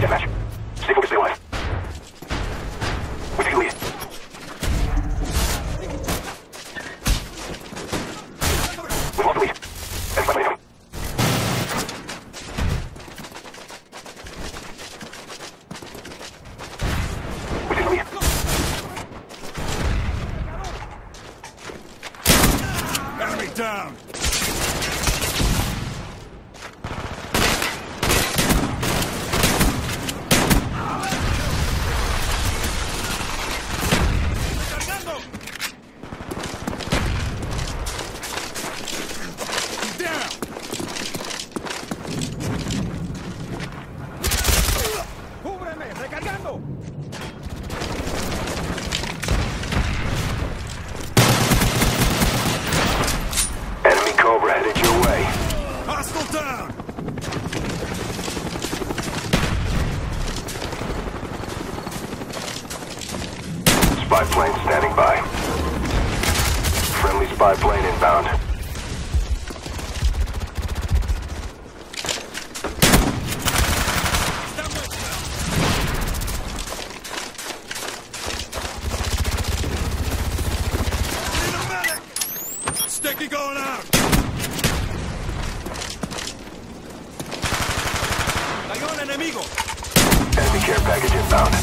Deathmatch. Stay focused, stay alive. We take the lead. We lost the lead. That's my plan. We take the lead. Enemy down! Spy plane standing by. Friendly spy plane inbound. Sticky going out. Hay un enemigo. Enemy care package inbound.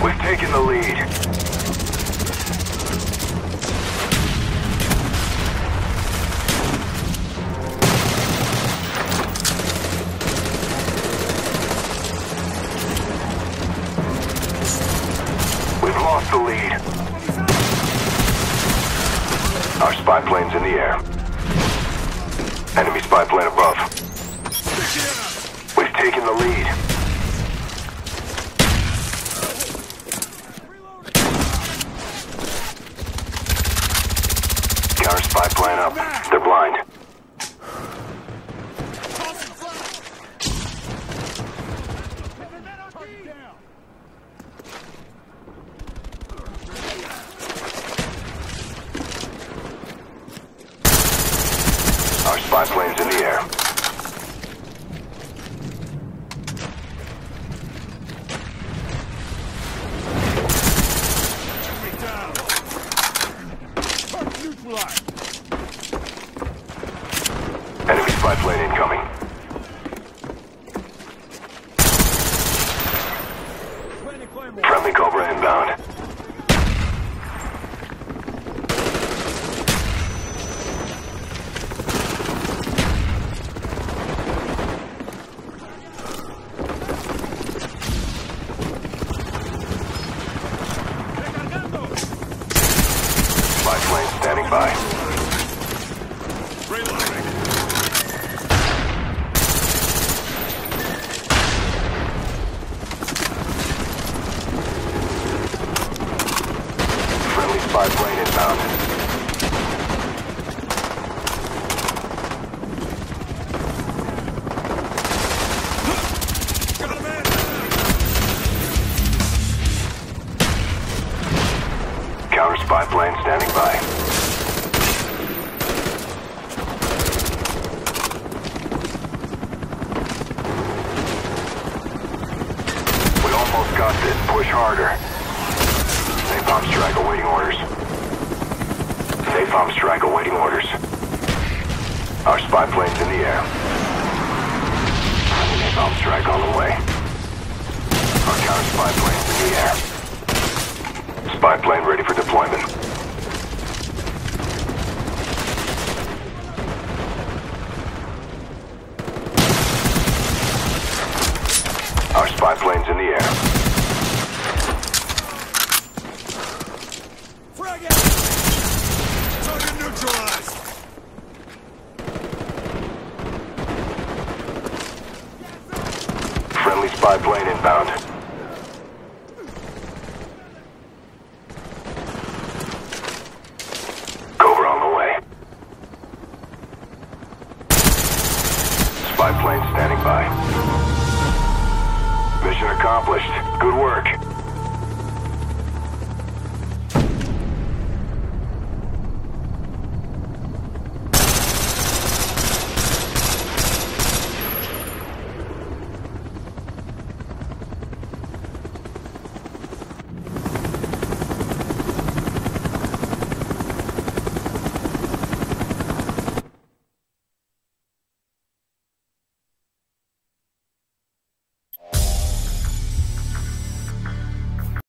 We've taken the lead. We've lost the lead. Our spy plane's in the air. Enemy spy plane above. We've taken the lead. Our spy plane up. They're blind. Our spy plane's in the air. Enemy spy plane incoming. Friendly Cobra inbound. Spy plane standing by. Reloading. Spy plane inbound. Counter spy plane standing by. We almost got this. Push harder. Napalm strike awaiting orders. Napalm strike awaiting orders. Our spy plane's in the air. Napalm strike on the way. Our counter spy plane's in the air. Spy plane ready for deployment. Our spy plane's in the air. Friendly spy plane inbound.